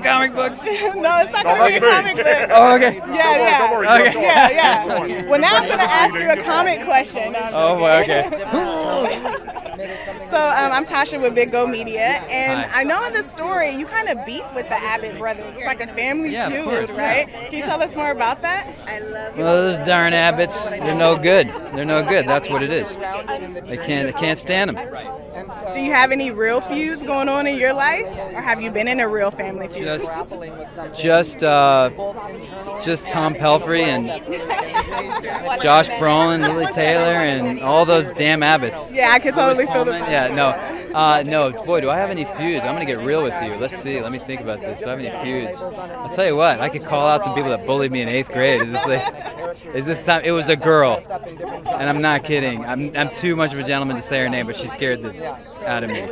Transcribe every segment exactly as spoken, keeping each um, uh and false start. on comic books. No, it's not going to be a comic book. Oh, okay. Yeah, yeah. Don't worry, don't worry. Okay. Yeah, yeah. Well, now I'm going to ask you a comic question. Oh, boy, okay. So um, I'm Tasha with Big Go Media, and Hi. I know in the story you kind of beef with the Abbott brothers. It's like a family yeah, feud, right? Yeah. Can you tell us more about that? I love well, those darn Abbotts, they're no good. They're no good. That's what it is. They can't, they can't stand them. Do you have any real feuds going on in your life, or have you been in a real family feud? Just, just, uh, just Tom Pelfrey and Josh Brolin, Lily Taylor, and all those damn Abbotts. Yeah, I could totally feel them. Yeah, no, uh, no, boy, do I have any feuds? I'm gonna get real with you. Let's see. Let me think about this. Do I have any feuds? I'll tell you what. I could call out some people that bullied me in eighth grade. Is this like, is this time? It was a girl, and I'm not kidding. I'm, I'm too much of a gentleman to say her name, but she scared the out of me.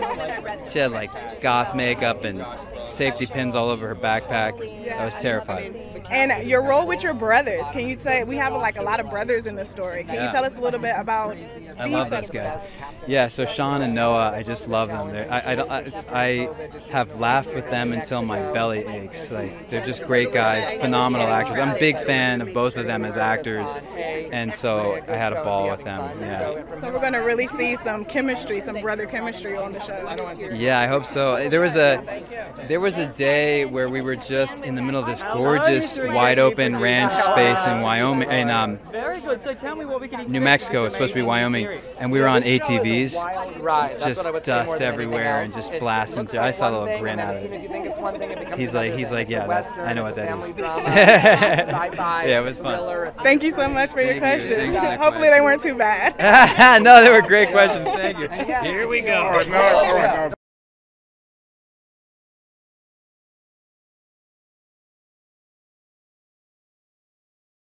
She had like goth makeup and safety pins all over her backpack. I was terrified. And your role with your brothers, can you say, we have like a lot of brothers in the story. Can yeah. you tell us a little bit about these? I love those guys. Yeah, so Sean and Noah, I just love them. They're, I, I, I, I have laughed with them until my belly aches. Like, they're just great guys, phenomenal actors. I'm a big fan of both of them as actors, and so I had a ball with them. Yeah. So we're going to really see some chemistry, some brother chemistry on the show. Yeah, I hope so. There was a, there was a day where we were just in the middle of this gorgeous, wide-open ranch space in Wyoming, in um, New Mexico. It's supposed to be Wyoming, and we were on A T Vs, just dust everywhere and just blasting through. I saw a little grin out of it. He's like, he's like, yeah, that's, I know what that is. Yeah, it was fun. Thank you so much for your questions. Hopefully they weren't too bad. No, they were great questions. Thank you. Here we go.